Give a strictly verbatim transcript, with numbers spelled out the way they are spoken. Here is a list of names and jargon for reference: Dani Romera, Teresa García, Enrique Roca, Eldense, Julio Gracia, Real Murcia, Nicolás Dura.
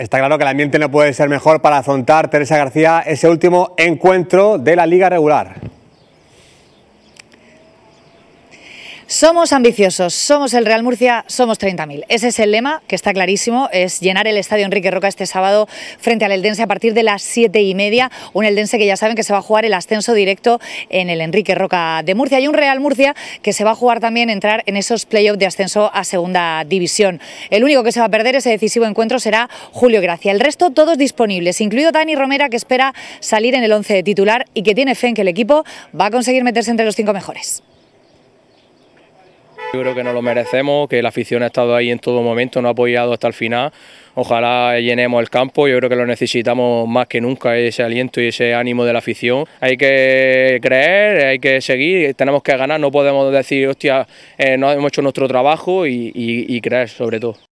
Está claro que el ambiente no puede ser mejor para afrontar, Teresa García, ese último encuentro de la Liga Regular. Somos ambiciosos, somos el Real Murcia, somos treinta mil. Ese es el lema, que está clarísimo, es llenar el estadio Enrique Roca este sábado frente al Eldense a partir de las siete y media. Un Eldense que ya saben que se va a jugar el ascenso directo en el Enrique Roca de Murcia. Y un Real Murcia que se va a jugar también entrar en esos playoffs de ascenso a segunda división. El único que se va a perder ese decisivo encuentro será Julio Gracia. El resto todos disponibles, incluido Dani Romera, que espera salir en el once de titular y que tiene fe en que el equipo va a conseguir meterse entre los cinco mejores. Yo creo que nos lo merecemos, que la afición ha estado ahí en todo momento, nos ha apoyado hasta el final. Ojalá llenemos el campo, yo creo que lo necesitamos más que nunca, ese aliento y ese ánimo de la afición. Hay que creer, hay que seguir, tenemos que ganar, no podemos decir, hostia, eh, no hemos hecho nuestro trabajo y, y, y creer sobre todo.